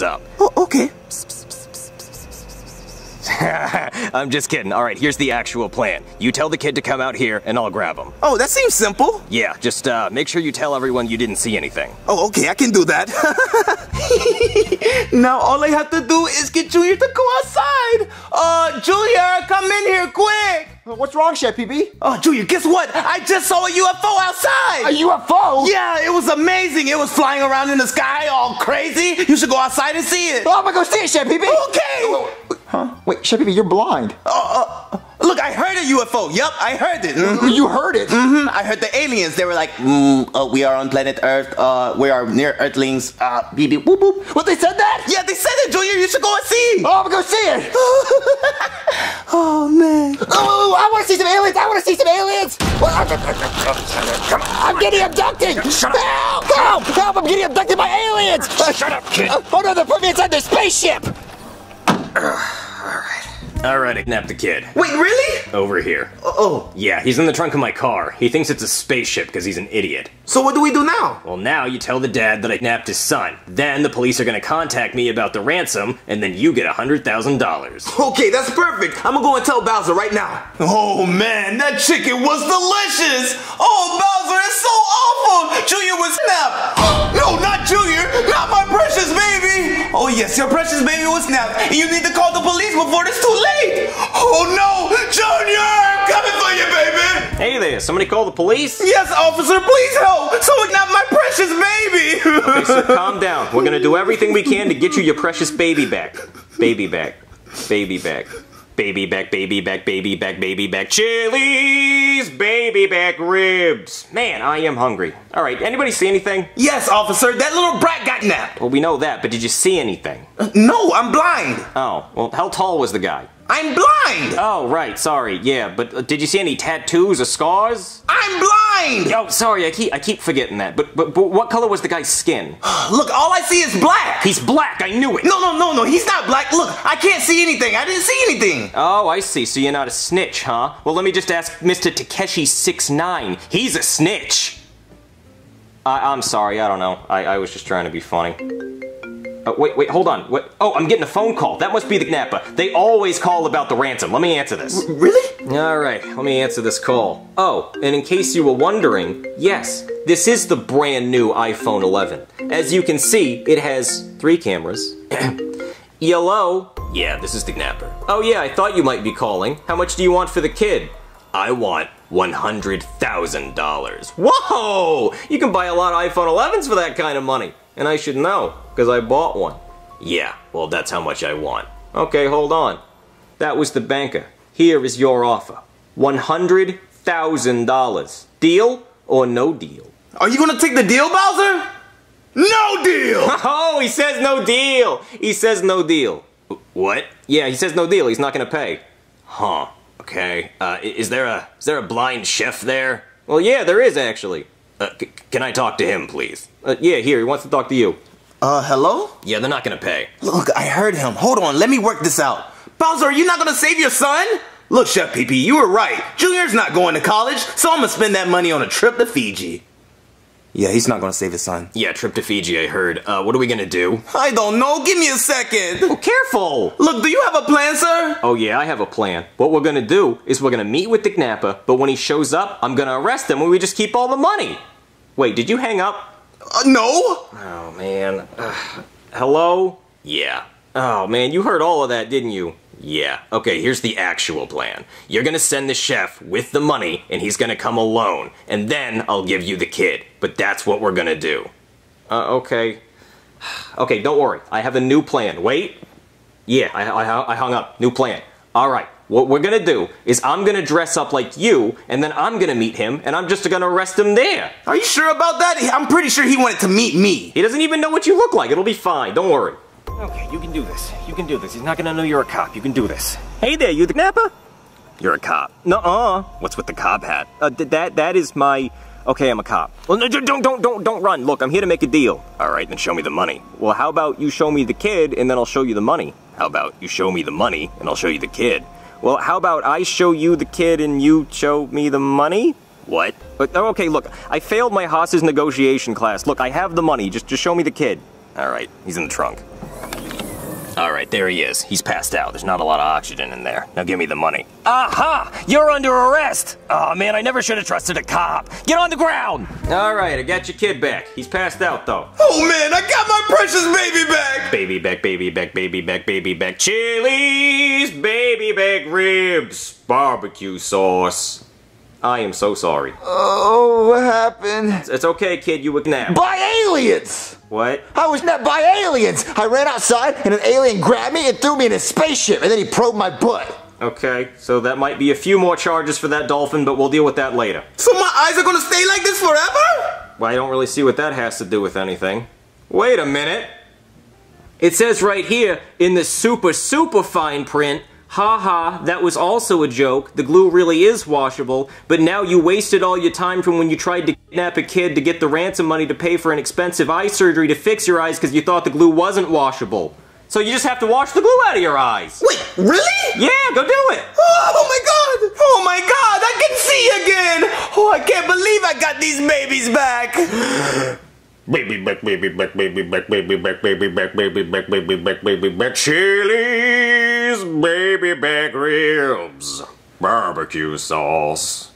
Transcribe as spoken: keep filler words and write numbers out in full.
what's up. Oh, okay. I'm just kidding. All right, here's the actual plan. You tell the kid to come out here, and I'll grab him. Oh, that seems simple. Yeah, just uh, make sure you tell everyone you didn't see anything. Oh, okay, I can do that. Now all I have to do is get Junior to go outside. Uh, Junior, come in here quick. What's wrong, Chef P B? Oh, Junior, guess what? I just saw a U F O outside! A U F O? Yeah, it was amazing. It was flying around in the sky all crazy. You should go outside and see it. Oh, I'm gonna go see it, Chef P B. Okay! Huh? Wait, Chef P B, you're blind. Uh, uh, look, I heard a U F O. Yup, I heard it. Mm-hmm. You heard it? Mm-hmm. I heard the aliens. They were like, mm, uh, we are on planet Earth. Uh, we are near Earthlings. Uh, P B, whoop, whoop. What, they said that? Yeah, they said it, Junior. You should go and see. Oh, I'm gonna go see it. Oh, man. Oh, I want to see some aliens. I want to see some aliens. Come on. I'm getting abducted. Shut up. Help. Help. Help. I'm getting abducted by aliens. Shut up, kid. Oh, no, they're putting me inside their spaceship. Alright. Alright, nab the kid. Wait, really? Over here. Uh oh. Yeah, he's in the trunk of my car. He thinks it's a spaceship because he's an idiot. So what do we do now? Well, now you tell the dad that I nabbed his son. Then the police are gonna contact me about the ransom, and then you get a hundred thousand dollars. Okay, that's perfect. I'm gonna go and tell Bowser right now. Oh man, that chicken was delicious! Oh, Bowser, it's so awful! Junior was napped! Uh, no, not Junior! Not my precious baby! Oh yes, your precious baby was napped, and you need to call the police before it's too late! Oh no! Junior! I'm coming for you, baby! Hey there, somebody call the police? Yes, officer, please help! Someone napped my precious baby! Okay, so calm down. We're gonna do everything we can to get you your precious baby back. Baby back. Baby back. Baby back, baby back, baby back, baby back, Chili's baby back ribs. Man, I am hungry. All right, anybody see anything? Yes, officer, that little brat got napped. Well, we know that, but did you see anything? Uh, no, I'm blind. Oh, well, how tall was the guy? I'm blind! Oh, right, sorry, yeah, but uh, did you see any tattoos or scars? I'm blind! Oh, sorry, I keep I keep forgetting that, but, but, but what color was the guy's skin? Look, all I see is black! He's black, I knew it! No, no, no, no, he's not black, look, I can't see anything, I didn't see anything! Oh, I see, so you're not a snitch, huh? Well, let me just ask Mister Takeshi six nine, he's a snitch! I, I'm sorry, I don't know, I, I was just trying to be funny. Uh, wait, wait, hold on. What? Oh, I'm getting a phone call. That must be the Knappa. They always call about the ransom. Let me answer this. R- really? All right, let me answer this call. Oh, and in case you were wondering, yes, this is the brand new iPhone eleven. As you can see, it has three cameras. Yellow. Yeah, this is the Knapper. Oh yeah, I thought you might be calling. How much do you want for the kid? I want one hundred thousand dollars. Whoa! You can buy a lot of iPhone elevens for that kind of money. And I should know, because I bought one. Yeah, well, that's how much I want. Okay, hold on. That was the banker. Here is your offer. one hundred thousand dollars. Deal or no deal? Are you going to take the deal, Bowser? No deal! Oh, he says no deal! He says no deal. What? Yeah, he says no deal. He's not going to pay. Huh. Okay. Uh, is there a, is there a blind chef there? Well, yeah, there is, actually. Uh, c can I talk to him, please? Uh, yeah, here, he wants to talk to you. Uh, hello? Yeah, they're not gonna pay. Look, I heard him. Hold on, let me work this out. Bowser, are you not gonna save your son? Look, Chef P P, you were right. Junior's not going to college, so I'm gonna spend that money on a trip to Fiji. Yeah, he's not gonna save his son. Yeah, trip to Fiji, I heard. Uh, what are we gonna do? I don't know, give me a second. Oh, careful! Look, do you have a plan, sir? Oh yeah, I have a plan. What we're gonna do is we're gonna meet with the Knapper, but when he shows up, I'm gonna arrest him and we just keep all the money. Wait, did you hang up? Uh, no! Oh man. Uh, hello? Yeah. Oh man, you heard all of that, didn't you? Yeah. Okay, here's the actual plan. You're gonna send the chef with the money, and he's gonna come alone. And then I'll give you the kid. But that's what we're gonna do. Uh, okay. Okay, don't worry. I have a new plan. Wait. Yeah, I, I, I hung up. New plan. Alright, what we're gonna do is I'm gonna dress up like you, and then I'm gonna meet him, and I'm just gonna arrest him there. Are you sure about that? I'm pretty sure he wanted to meet me. He doesn't even know what you look like. It'll be fine. Don't worry. Okay, you can do this. You can do this. He's not gonna know you're a cop. You can do this. Hey there, you the Knapper? You're a cop. Nuh-uh. What's with the cop hat? Uh, th that that is my. Okay, I'm a cop. Well, no, don't don't don't don't run. Look, I'm here to make a deal. All right, then show me the money. Well, how about you show me the kid and then I'll show you the money? How about you show me the money and I'll show you the kid? Well, how about I show you the kid and you show me the money? What? But, oh, okay, look, I failed my Haas's negotiation class. Look, I have the money. Just just show me the kid. All right, he's in the trunk. Alright, there he is. He's passed out. There's not a lot of oxygen in there. Now give me the money. Aha! You're under arrest! Aw, man, I never should have trusted a cop. Get on the ground! Alright, I got your kid back. He's passed out, though. Oh, man, I got my precious baby back! Baby back, baby back, baby back, baby back. Chili's baby back ribs. Barbecue sauce. I am so sorry. Oh, what happened? It's, it's okay, kid, you were nabbed. By aliens! What? I was nabbed by aliens! I ran outside and an alien grabbed me and threw me in a spaceship and then he probed my butt. Okay, so that might be a few more charges for that dolphin, but we'll deal with that later. So my eyes are gonna stay like this forever? Well, I don't really see what that has to do with anything. Wait a minute. It says right here, in the super, super fine print, ha ha, that was also a joke. The glue really is washable, but now you wasted all your time from when you tried to kidnap a kid to get the ransom money to pay for an expensive eye surgery to fix your eyes because you thought the glue wasn't washable. So you just have to wash the glue out of your eyes. Wait, really? Yeah, go do it. Oh my god! Oh my god, I can see again! Oh, I can't believe I got these babies back! Baby back, baby back, baby back, baby back, baby back, baby back, baby back, baby back, Chili's baby back ribs, barbecue sauce.